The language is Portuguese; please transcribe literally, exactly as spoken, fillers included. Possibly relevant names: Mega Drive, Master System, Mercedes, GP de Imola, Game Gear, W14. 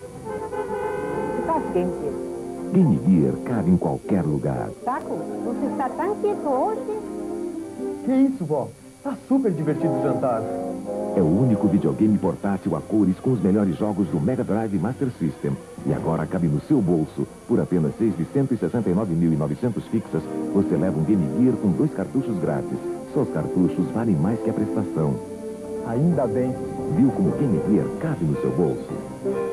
Que faz Game Gear? Game Gear cabe em qualquer lugar. Taco, você está tão quieto hoje? Que isso, vó? Tá super divertido o jantar. É o único videogame portátil a cores com os melhores jogos do Mega Drive e Master System. E agora cabe no seu bolso. Por apenas seis de cento e sessenta e nove mil e novecentos fixas, você leva um Game Gear com dois cartuchos grátis. Só os cartuchos valem mais que a prestação. Ainda bem. Viu como o Game Gear cabe no seu bolso?